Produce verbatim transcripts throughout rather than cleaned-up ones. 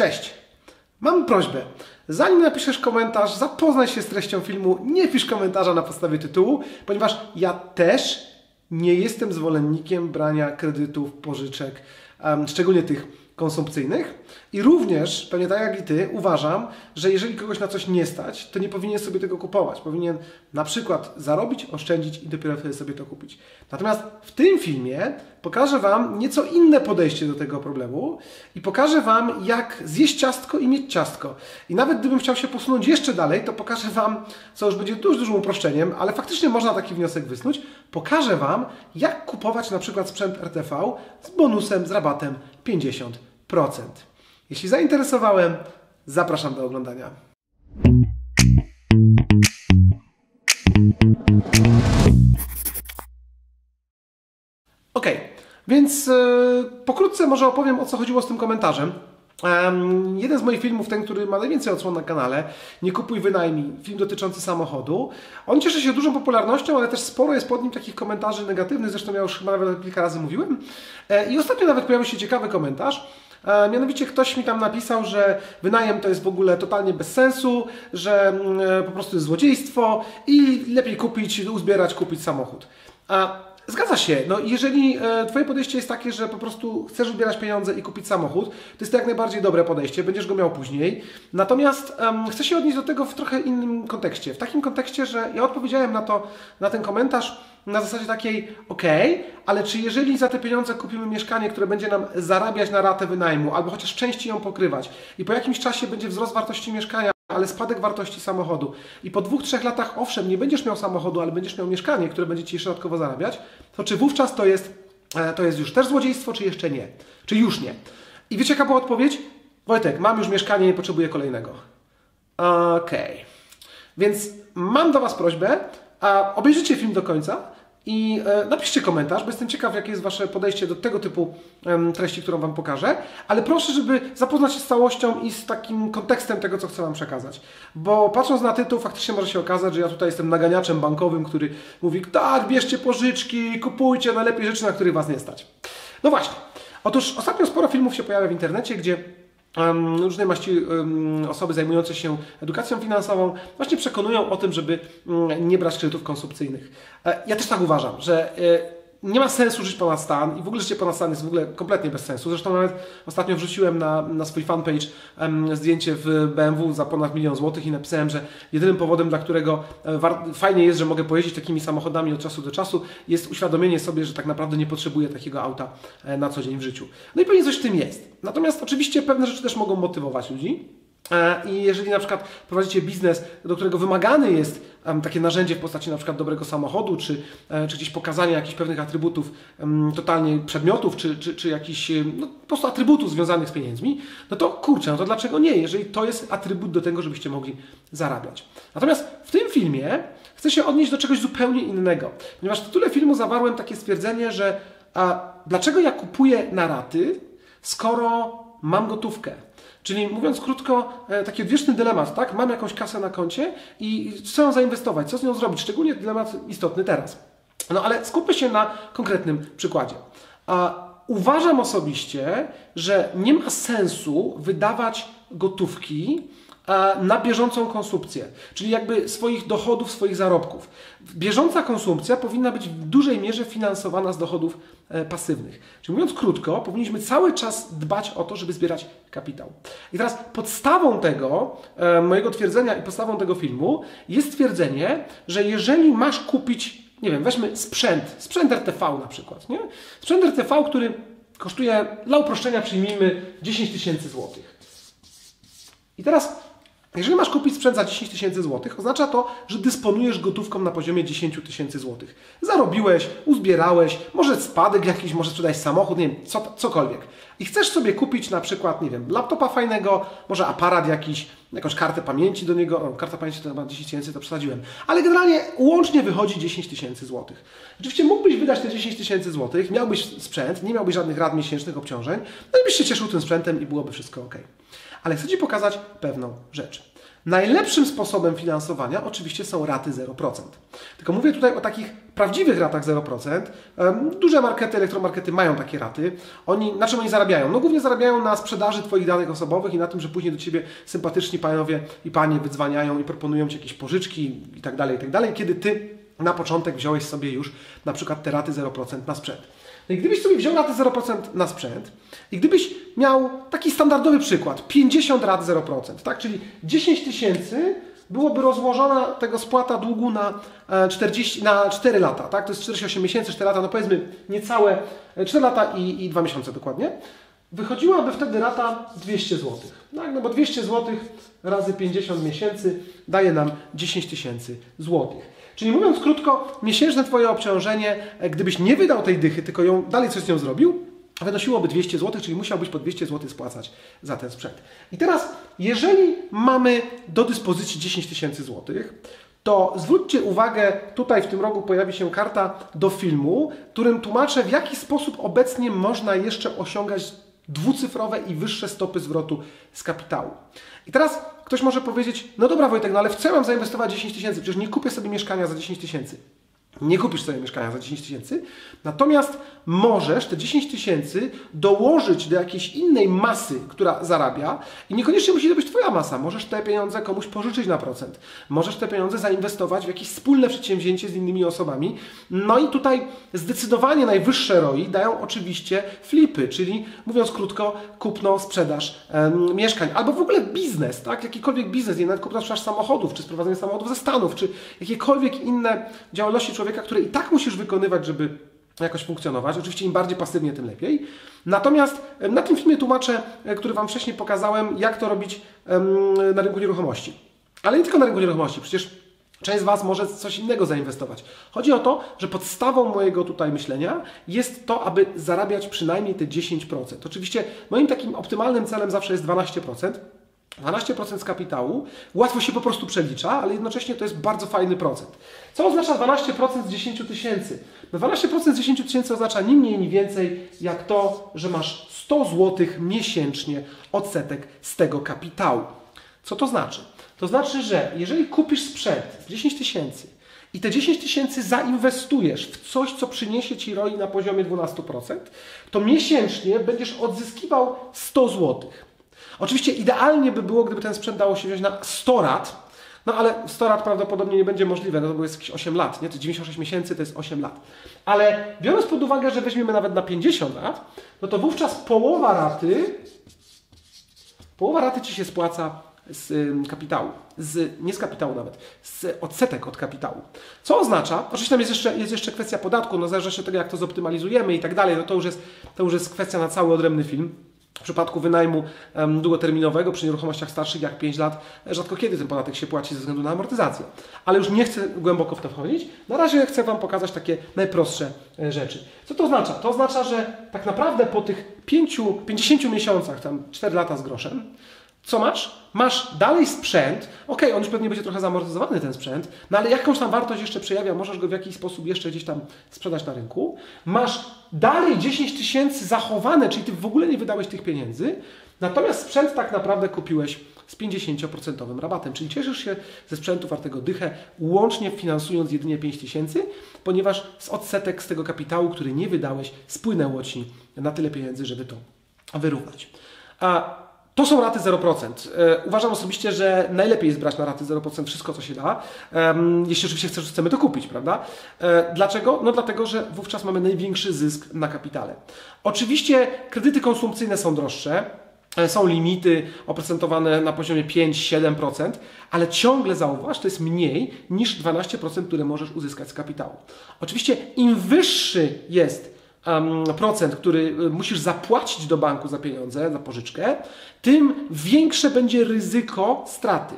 Cześć! Mam prośbę. Zanim napiszesz komentarz, zapoznaj się z treścią filmu, nie pisz komentarza na podstawie tytułu, ponieważ ja też nie jestem zwolennikiem brania kredytów, pożyczek, um, szczególnie tych konsumpcyjnych. I również, pewnie tak jak i Ty, uważam, że jeżeli kogoś na coś nie stać, to nie powinien sobie tego kupować. Powinien na przykład zarobić, oszczędzić i dopiero wtedy sobie to kupić. Natomiast w tym filmie pokażę Wam nieco inne podejście do tego problemu i pokażę Wam, jak zjeść ciastko i mieć ciastko. I nawet gdybym chciał się posunąć jeszcze dalej, to pokażę Wam, co już będzie dużo, dużym uproszczeniem, ale faktycznie można taki wniosek wysnuć, pokażę Wam, jak kupować na przykład sprzęt R T V z bonusem, z rabatem pięćdziesiąt procent. Jeśli zainteresowałem, zapraszam do oglądania. Ok, więc yy, pokrótce może opowiem, o co chodziło z tym komentarzem. Um, jeden z moich filmów, ten, który ma najwięcej odsłon na kanale, Nie kupuj, wynajmij, film dotyczący samochodu. On cieszy się dużą popularnością, ale też sporo jest pod nim takich komentarzy negatywnych, zresztą ja już chyba nawet kilka razy mówiłem. E, I ostatnio nawet pojawił się ciekawy komentarz. Mianowicie ktoś mi tam napisał, że wynajem to jest w ogóle totalnie bez sensu, że po prostu jest złodziejstwo i lepiej kupić, uzbierać, kupić samochód. Zgadza się, no jeżeli Twoje podejście jest takie, że po prostu chcesz uzbierać pieniądze i kupić samochód, to jest to jak najbardziej dobre podejście, będziesz go miał później. Natomiast um, chcę się odnieść do tego w trochę innym kontekście. W takim kontekście, że ja odpowiedziałem na to, na ten komentarz na zasadzie takiej, ok, ale czy jeżeli za te pieniądze kupimy mieszkanie, które będzie nam zarabiać na ratę wynajmu, albo chociaż w części ją pokrywać i po jakimś czasie będzie wzrost wartości mieszkania, ale spadek wartości samochodu i po dwóch, trzech latach, owszem, nie będziesz miał samochodu, ale będziesz miał mieszkanie, które będzie Ci środkowo zarabiać, to czy wówczas to jest, to jest już też złodziejstwo, czy jeszcze nie? Czy już nie? I wiecie, jaka była odpowiedź? Wojtek, mam już mieszkanie, nie potrzebuję kolejnego. Okej. Okay. Więc mam do Was prośbę, a obejrzyjcie film do końca i napiszcie komentarz, bo jestem ciekaw, jakie jest Wasze podejście do tego typu treści, którą Wam pokażę, ale proszę, żeby zapoznać się z całością i z takim kontekstem tego, co chcę Wam przekazać, bo patrząc na tytuł faktycznie może się okazać, że ja tutaj jestem naganiaczem bankowym, który mówi, tak, bierzcie pożyczki, kupujcie najlepiej rzeczy, na których Was nie stać. No właśnie, otóż ostatnio sporo filmów się pojawia w internecie, gdzie Um, różne maści um, osoby zajmujące się edukacją finansową właśnie przekonują o tym, żeby um, nie brać kredytów konsumpcyjnych. E, ja też tak uważam, że e, nie ma sensu żyć ponad stan i w ogóle życie ponad stan jest w ogóle kompletnie bez sensu. Zresztą nawet ostatnio wrzuciłem na, na swój fanpage um, zdjęcie w B M W za ponad milion złotych i napisałem, że jedynym powodem, dla którego e, fajnie jest, że mogę pojeździć takimi samochodami od czasu do czasu, jest uświadomienie sobie, że tak naprawdę nie potrzebuję takiego auta e, na co dzień w życiu. No i pewnie coś w tym jest. Natomiast oczywiście pewne rzeczy też mogą motywować ludzi. I jeżeli na przykład prowadzicie biznes, do którego wymagane jest takie narzędzie w postaci na przykład dobrego samochodu, czy, czy gdzieś pokazania jakichś pewnych atrybutów, totalnie przedmiotów, czy, czy, czy jakichś no, po prostu atrybutów związanych z pieniędzmi, no to kurczę, no to dlaczego nie, jeżeli to jest atrybut do tego, żebyście mogli zarabiać. Natomiast w tym filmie chcę się odnieść do czegoś zupełnie innego, ponieważ w tytule filmu zawarłem takie stwierdzenie, że a, dlaczego ja kupuję na raty, skoro mam gotówkę. Czyli mówiąc krótko, taki odwieczny dylemat, tak? Mam jakąś kasę na koncie i chcę ją zainwestować, co z nią zrobić? Szczególnie dylemat istotny teraz. No ale skupmy się na konkretnym przykładzie. A uważam osobiście, że nie ma sensu wydawać gotówki na bieżącą konsumpcję, czyli jakby swoich dochodów, swoich zarobków. Bieżąca konsumpcja powinna być w dużej mierze finansowana z dochodów pasywnych. Czyli mówiąc krótko, powinniśmy cały czas dbać o to, żeby zbierać kapitał. I teraz podstawą tego mojego twierdzenia i podstawą tego filmu jest twierdzenie, że jeżeli masz kupić, nie wiem, weźmy sprzęt, sprzęt R T V na przykład, nie? Sprzęt R T V, który kosztuje, dla uproszczenia przyjmijmy, dziesięć tysięcy złotych. I teraz jeżeli masz kupić sprzęt za dziesięć tysięcy złotych, oznacza to, że dysponujesz gotówką na poziomie dziesięć tysięcy złotych. Zarobiłeś, uzbierałeś, może spadek jakiś, może sprzedać samochód, nie wiem, co, cokolwiek. I chcesz sobie kupić na przykład, nie wiem, laptopa fajnego, może aparat jakiś, jakąś kartę pamięci do niego, o, karta pamięci to chyba dziesięć tysięcy, to przesadziłem. Ale generalnie łącznie wychodzi dziesięć tysięcy złotych. Oczywiście mógłbyś wydać te dziesięć tysięcy złotych, miałbyś sprzęt, nie miałbyś żadnych rat miesięcznych, obciążeń, no i byś się cieszył tym sprzętem i byłoby wszystko ok. Ale chcę Ci pokazać pewną rzecz. Najlepszym sposobem finansowania oczywiście są raty zero procent. Tylko mówię tutaj o takich prawdziwych ratach zero procent. Duże markety, elektromarkety mają takie raty. Oni, na czym oni zarabiają? No głównie zarabiają na sprzedaży Twoich danych osobowych i na tym, że później do Ciebie sympatyczni panowie i panie wydzwaniają i proponują Ci jakieś pożyczki i tak dalej, i tak dalej, kiedy Ty na początek wziąłeś sobie już na przykład te raty zero procent na sprzęt. No i gdybyś sobie wziął raty zero procent na sprzęt i gdybyś miał taki standardowy przykład, pięćdziesiąt rat zero procent, tak? Czyli dziesięć tysięcy byłoby rozłożona tego spłata długu na, czterdzieści, na cztery lata, tak? To jest czterdzieści osiem miesięcy, cztery lata, no powiedzmy niecałe cztery lata i, i dwa miesiące dokładnie. Wychodziłaby wtedy rata dwieście złotych, tak? No bo dwieście złotych razy pięćdziesiąt miesięcy daje nam dziesięć tysięcy złotych. Czyli mówiąc krótko, miesięczne Twoje obciążenie, gdybyś nie wydał tej dychy, tylko ją dalej coś z nią zrobił, wynosiłoby dwieście złotych, czyli musiałbyś po dwieście złotych spłacać za ten sprzęt. I teraz, jeżeli mamy do dyspozycji dziesięć tysięcy złotych, to zwróćcie uwagę, tutaj w tym rogu pojawi się karta do filmu, którym tłumaczę, w jaki sposób obecnie można jeszcze osiągać dwucyfrowe i wyższe stopy zwrotu z kapitału. I teraz ktoś może powiedzieć, no dobra Wojtek, no ale w co ja mam zainwestować dziesięć tysięcy? Przecież nie kupię sobie mieszkania za dziesięć tysięcy. Nie kupisz sobie mieszkania za dziesięć tysięcy, natomiast możesz te dziesięć tysięcy dołożyć do jakiejś innej masy, która zarabia i niekoniecznie musi to być Twoja masa. Możesz te pieniądze komuś pożyczyć na procent. Możesz te pieniądze zainwestować w jakieś wspólne przedsięwzięcie z innymi osobami. No i tutaj zdecydowanie najwyższe R O I dają oczywiście flipy, czyli mówiąc krótko, kupno, sprzedaż em, mieszkań. Albo w ogóle biznes, tak? Jakikolwiek biznes, jednak kupno, sprzedaż samochodów, czy sprowadzenie samochodów ze Stanów, czy jakiekolwiek inne działalności człowieka, które i tak musisz wykonywać, żeby jakoś funkcjonować. Oczywiście im bardziej pasywnie, tym lepiej. Natomiast na tym filmie tłumaczę, który Wam wcześniej pokazałem, jak to robić na rynku nieruchomości. Ale nie tylko na rynku nieruchomości, przecież część z Was może coś innego zainwestować. Chodzi o to, że podstawą mojego tutaj myślenia jest to, aby zarabiać przynajmniej te dziesięć procent. Oczywiście moim takim optymalnym celem zawsze jest dwanaście procent. dwanaście procent z kapitału, łatwo się po prostu przelicza, ale jednocześnie to jest bardzo fajny procent. Co oznacza dwanaście procent z dziesięć tysięcy? No dwanaście procent z dziesięć tysięcy oznacza ni mniej, ni więcej jak to, że masz sto złotych miesięcznie odsetek z tego kapitału. Co to znaczy? To znaczy, że jeżeli kupisz sprzęt z dziesięć tysięcy i te dziesięć tysięcy zainwestujesz w coś, co przyniesie Ci R O I na poziomie dwanaście procent, to miesięcznie będziesz odzyskiwał sto złotych. Oczywiście idealnie by było, gdyby ten sprzęt dało się wziąć na sto rat, no ale sto rat prawdopodobnie nie będzie możliwe, no bo jest jakieś osiem lat, nie? To dziewięćdziesiąt sześć miesięcy to jest osiem lat. Ale biorąc pod uwagę, że weźmiemy nawet na pięćdziesiąt rat, no to wówczas połowa raty, połowa raty Ci się spłaca z kapitału, z, nie z kapitału nawet, z odsetek od kapitału. Co oznacza, oczywiście tam jest jeszcze, jest jeszcze kwestia podatku, no zależy się od tego, jak to zoptymalizujemy i tak dalej, no to już jest, to już jest kwestia na cały odrębny film. W przypadku wynajmu um, długoterminowego przy nieruchomościach starszych jak pięć lat rzadko kiedy ten podatek się płaci ze względu na amortyzację. Ale już nie chcę głęboko w to wchodzić. Na razie chcę Wam pokazać takie najprostsze e, rzeczy. Co to oznacza? To oznacza, że tak naprawdę po tych pięciu, pięćdziesięciu miesiącach, tam cztery lata z groszem, co masz? Masz dalej sprzęt, ok, on już pewnie będzie trochę zamortyzowany ten sprzęt, no ale jakąś tam wartość jeszcze przejawia, możesz go w jakiś sposób jeszcze gdzieś tam sprzedać na rynku. Masz dalej dziesięć tysięcy zachowane, czyli Ty w ogóle nie wydałeś tych pieniędzy, natomiast sprzęt tak naprawdę kupiłeś z pięćdziesięcioprocentowym rabatem, czyli cieszysz się ze sprzętu wartego dychę, łącznie finansując jedynie pięć tysięcy, ponieważ z odsetek z tego kapitału, który nie wydałeś, spłynęło Ci na tyle pieniędzy, żeby to wyrównać. A to są raty zero procent. Uważam osobiście, że najlepiej jest brać na raty zero procent wszystko, co się da, jeśli oczywiście chcesz, chcemy to kupić, prawda? Dlaczego? No dlatego, że wówczas mamy największy zysk na kapitale. Oczywiście kredyty konsumpcyjne są droższe, są limity oprocentowane na poziomie pięć do siedmiu procent, ale ciągle zauważ, to jest mniej niż dwanaście procent, które możesz uzyskać z kapitału. Oczywiście im wyższy jest procent, który musisz zapłacić do banku za pieniądze, za pożyczkę, tym większe będzie ryzyko straty.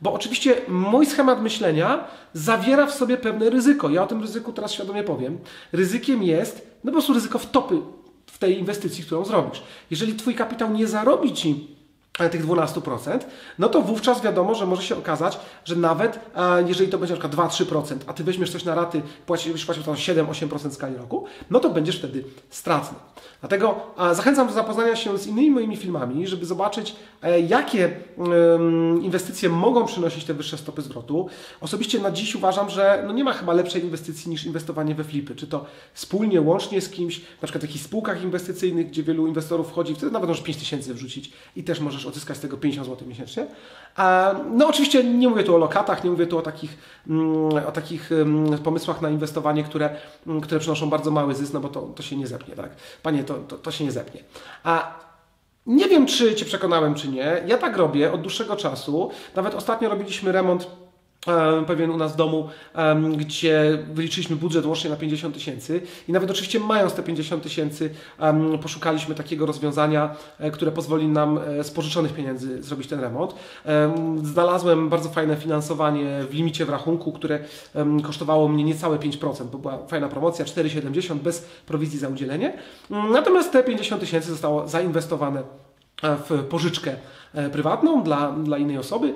Bo oczywiście mój schemat myślenia zawiera w sobie pewne ryzyko. Ja o tym ryzyku teraz świadomie powiem. Ryzykiem jest, no po prostu ryzyko wtopy w tej inwestycji, którą zrobisz. Jeżeli Twój kapitał nie zarobi Ci tych dwanaście procent, no to wówczas wiadomo, że może się okazać, że nawet e, jeżeli to będzie na przykład dwa do trzech procent, a Ty weźmiesz coś na raty, płacisz, płacisz tam siedem do ośmiu procent w skali roku, no to będziesz wtedy stratny. Dlatego e, zachęcam do zapoznania się z innymi moimi filmami, żeby zobaczyć, e, jakie e, inwestycje mogą przynosić te wyższe stopy zwrotu. Osobiście na dziś uważam, że no nie ma chyba lepszej inwestycji niż inwestowanie we flipy, czy to wspólnie, łącznie z kimś, na przykład w jakichś spółkach inwestycyjnych, gdzie wielu inwestorów wchodzi, wtedy nawet możesz pięć tysięcy wrzucić i też możesz odzyskać z tego pięćdziesiąt złotych miesięcznie. No oczywiście nie mówię tu o lokatach, nie mówię tu o takich, o takich pomysłach na inwestowanie, które, które przynoszą bardzo mały zysk, no bo to, to się nie zepnie, tak? Panie, to, to, to się nie zepnie. A nie wiem, czy Cię przekonałem, czy nie. Ja tak robię od dłuższego czasu. Nawet ostatnio robiliśmy remont pewien u nas w domu, gdzie wyliczyliśmy budżet łącznie na pięćdziesiąt tysięcy i nawet oczywiście mając te pięćdziesiąt tysięcy poszukaliśmy takiego rozwiązania, które pozwoli nam z pożyczonych pieniędzy zrobić ten remont. Znalazłem bardzo fajne finansowanie w limicie w rachunku, które kosztowało mnie niecałe pięć procent, bo była fajna promocja, cztery siedemdziesiąt bez prowizji za udzielenie. Natomiast te pięćdziesiąt tysięcy zostało zainwestowane w pożyczkę prywatną dla, dla innej osoby.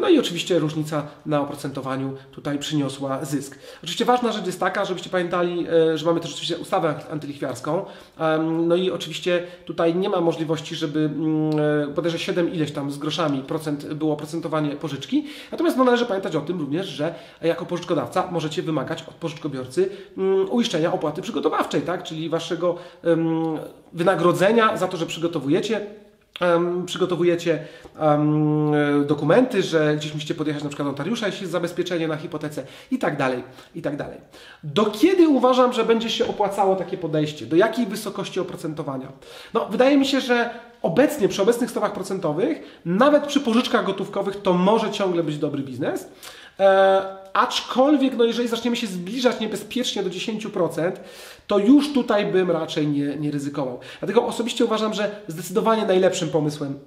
No i oczywiście różnica na oprocentowaniu tutaj przyniosła zysk. Oczywiście ważna rzecz jest taka, żebyście pamiętali, że mamy też oczywiście ustawę antylichwiarską. No i oczywiście tutaj nie ma możliwości, żeby bodajże siedem ileś tam z groszami procent było oprocentowanie pożyczki. Natomiast no, należy pamiętać o tym również, że jako pożyczkodawca możecie wymagać od pożyczkobiorcy uiszczenia opłaty przygotowawczej, tak? Czyli waszego wynagrodzenia za to, że przygotowujecie Um, przygotowujecie um, dokumenty, że gdzieś musicie podjechać na przykład do notariusza, jeśli jest zabezpieczenie na hipotece i tak dalej, i tak dalej. Do kiedy uważam, że będzie się opłacało takie podejście? Do jakiej wysokości oprocentowania? No, wydaje mi się, że obecnie, przy obecnych stopach procentowych, nawet przy pożyczkach gotówkowych to może ciągle być dobry biznes. E Aczkolwiek, no jeżeli zaczniemy się zbliżać niebezpiecznie do dziesięciu procent, to już tutaj bym raczej nie, nie ryzykował. Dlatego osobiście uważam, że zdecydowanie najlepszym pomysłem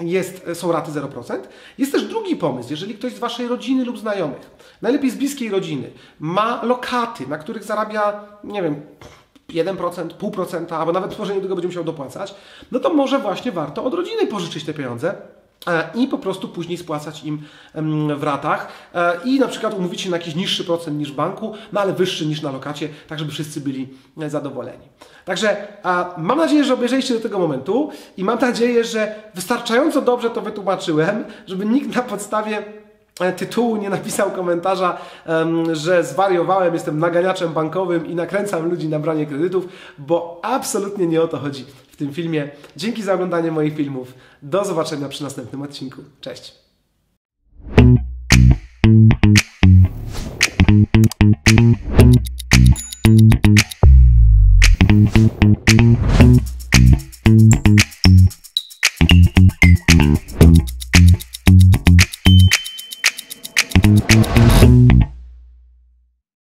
jest, są raty zero procent. Jest też drugi pomysł, jeżeli ktoś z Waszej rodziny lub znajomych, najlepiej z bliskiej rodziny, ma lokaty, na których zarabia, nie wiem, jeden procent, pół procent, albo nawet może niedługo będzie musiał dopłacać, no to może właśnie warto od rodziny pożyczyć te pieniądze i po prostu później spłacać im w ratach i na przykład umówić się na jakiś niższy procent niż w banku, no ale wyższy niż na lokacie, tak żeby wszyscy byli zadowoleni. Także mam nadzieję, że obejrzeliście do tego momentu i mam nadzieję, że wystarczająco dobrze to wytłumaczyłem, żeby nikt na podstawie tytułu nie napisał komentarza, że zwariowałem, jestem naganiaczem bankowym i nakręcam ludzi na branie kredytów, bo absolutnie nie o to chodzi w tym filmie. Dzięki za oglądanie moich filmów. Do zobaczenia przy następnym odcinku. Cześć!